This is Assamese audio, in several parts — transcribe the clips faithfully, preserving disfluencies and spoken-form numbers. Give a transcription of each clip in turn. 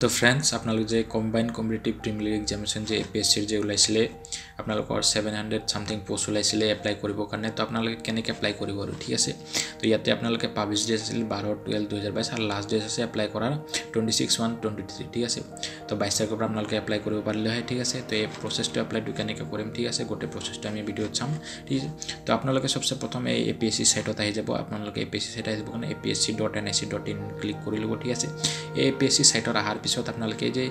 तो फ्रेंड्स आपनल जे कम्बाइंड कम्पिटिटिव प्रिमिलियारी एग्जामिनेशन जे एपीएससी जे उलाइसिले आपनल को सात सौ समथिंग पोस्ट उलाइसिले अप्लाई करिबो करने तो आपनल केनेके अप्लाई करिबो ठीक आसे। तो ইয়াতে आपनल के पब्लिश डेट आसिल बारह बारह दो हज़ार बाईस আর लास्ट डेट আছে अप्लाई করার छब्बीस एक दो हज़ार तेईस ঠিক আছে। তো बाईस তারিখে আপনারা আপনারা अप्लाई করিবো পারলে হয় ঠিক আছে। তো এই প্রসেসটা अप्लाई দুই কেনেকে করিম ঠিক আছে। গোটে প্রসেসটা আমি ভিডিও চাম ঠিক আছে। তো আপনারা সবসে প্রথম এই এপিএসসি সাইটত আহি যাব। আপনারা এপিএসসি সাইট আইব কোনে A P S C dot N I C dot in click কৰি লব ঠিক আছে। এপিএসসি সাইটৰ আহাৰ পিছত আপনালকে যে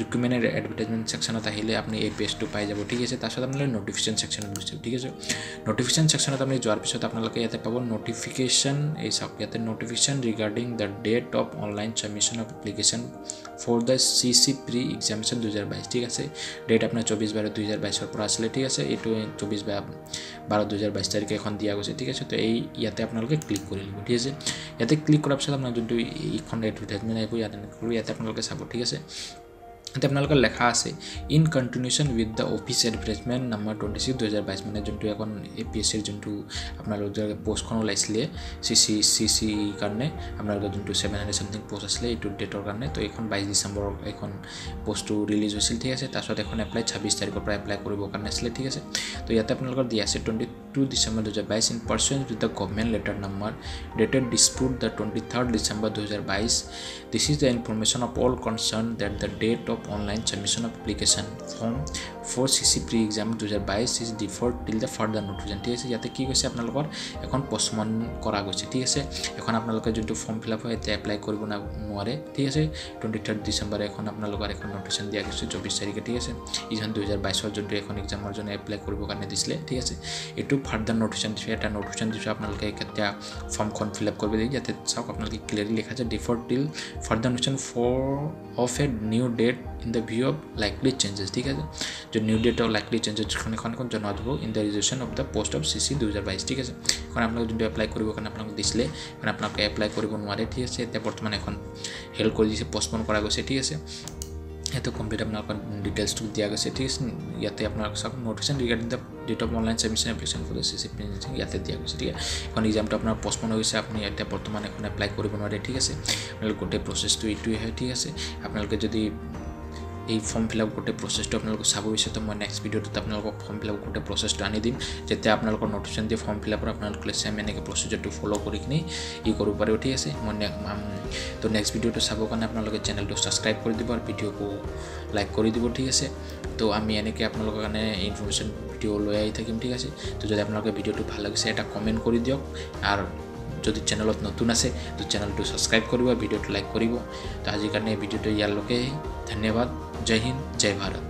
রিকমেন্ডেড অ্যাডভার্টাইজমেন্ট সেকশনত আহিলে আপনি এই পেজটো পাই যাব ঠিক আছে। তার সাথে আপনালকে নোটিফিকেশন সেকশনত গৈছে ঠিক আছে। নোটিফিকেশন সেকশনত আপনি যোৱাৰ পিছত আপনালকে ইয়াতে পাব নোটিফিকেশন। এই সব ইয়াতে notification regarding the date of online submission of application for the CCP examination দুই হাজার বাইশ ঠিক আছে। ডেট আপনার চব্বিশ বারো দুই হাজার বাইশ এর পৰা আসলে ঠিক আছে। এই চব্বিশ বারো দুই হাজার বাইশ তারিখে এখন দিয়া গৈছে ঠিক আছে। তো এই ইয়াতে আপনালকে ক্লিক কৰি লিব ঠিক আছে। ইয়াতে ক্লিক কৰাৰ পিছত আপোনাৰ যোনটো এইখন অ্যাডভার্টাইজমেন্ট আহিব ইয়াতে কৰি ইয়াতে আপোনালকে ठीक है। तो अपना लेखा आसे in continuation with the office advertisement number twenty six दुहजार बैस मैंने जो एपीएससी जो अपना पोस्ट ऊल्ले सी सी सी सी कारण जो सेवेन हंड्रेड समथिंग पोस्ट आसे डेटर कारण। तो ये बैस डिसेम्बर एन पोस्ट रिलीज हो ठीक है। तक एन एप्लाई छब्बीस तारीख एप्लाई करें ठीक है। तो ये अपना दिया ट्वेंटी टू डिसेम्बर दुहजार बैस in person with the government letter number dated dispute the twenty third December दुहजार बैस this is the information of all concern that the date online submission of application form for C C P exam twenty twenty-two is deferred till the further notification ঠিক আছে। ইয়াতে কি কইছে আপোনালোকৰ এখন পোস্টমন কৰা গৈছে ঠিক আছে। এখন আপোনালোকে যোনটো ফর্ম ফিলআপ হয় তে এপ্লাই কৰিব না নোৱাৰে ঠিক আছে। তেইশ ডিসেম্বৰ এখন আপোনালোকৰ এখন নোটিফিকেশন দিয়া গৈছে চৌবিশ তাৰিখে ঠিক আছে। ইজন দুই হাজার বাইশ ৰ যোনটো এখন এক্সামৰ জন্য এপ্লাই কৰিব কাৰণে দিছিলে ঠিক আছে। এটো ফার্দার নোটিফিকেশন দিছে এটা নোটিফিকেশন দিছে আপোনালোকে কেতিয়া ফর্মখন ফিলআপ কৰিব লাগে যাতে সব আপোনালোকে ক্লিয়ারলি লেখা আছে deferred till further notification for of a new date in the view of likely changes ठीक है। जो new date of likely changes खाने खाने को जाना दो in the resolution of the post of C C twenty twenty-two ठीक है। खाने आप लोग जिन पे apply करेंगे खाने आप लोग दिसले खाने आप लोग के apply करेंगे नुमारे ठीक है। से तब वर्तमान खान help कर दीजिए postpone करा गए ठीक है। ये तो कंप्लीट अपना आपको डिटेल्स तो दिया गया ठीक है। या तो अपना सब notification regarding the date of online submission application for the CCP ইয়াতে দিয়া গৈছে ঠিক আছে। এখন এক্সামটো আপোনাৰ পোস্টপন হৈছে আপুনি ইয়াতে বৰ্তমান এখন এপ্লাই কৰিব নোৱাৰে ঠিক আছে। মানে গোটেই প্ৰচেছটো এইটোৱে হয় ঠিক আছে। আপোনালোকে যদি এই ফর্ম ফিল আপ গোটে প্রসেসটা আপনাদের চাব বিচার তো মানে নেক্সট ভিডিওতে আপনাদের ফর্ম ফিল আপ গোটে প্রসেসটা আনি দিম যাতে আপনাদের নোটিফিকেশন দিয়ে ফর্ম ফিল আপর আপনাদের সেম এনেকে প্রসিজরটা ফলো করি কিনে ই করব পারে ঠিক আছে। মানে তো নেক্সট ভিডিওটা চাব কারণে আপনাদের চ্যানেলটা সাবস্ক্রাইব করে দিব আর ভিডিওকে লাইক করে দিব ঠিক আছে। তো আমি এনেকে আপনাদের কারণে ইনফরমেশন ভিডিও লৈ আই থাকিম ঠিক আছে। তো যদি আপনাদের ভিডিওটা ভালো লাগিছে এটা কমেন্ট করে দিওক আর যদি চ্যানেলত নতুন আছে তো চ্যানেলটা সাবস্ক্রাইব করবা ভিডিওটা লাইক করব। তো আজিৰ কাৰণে ভিডিওটো ইয়াৰ লগে ধন্যবাদ। जय हिंद जय भारत।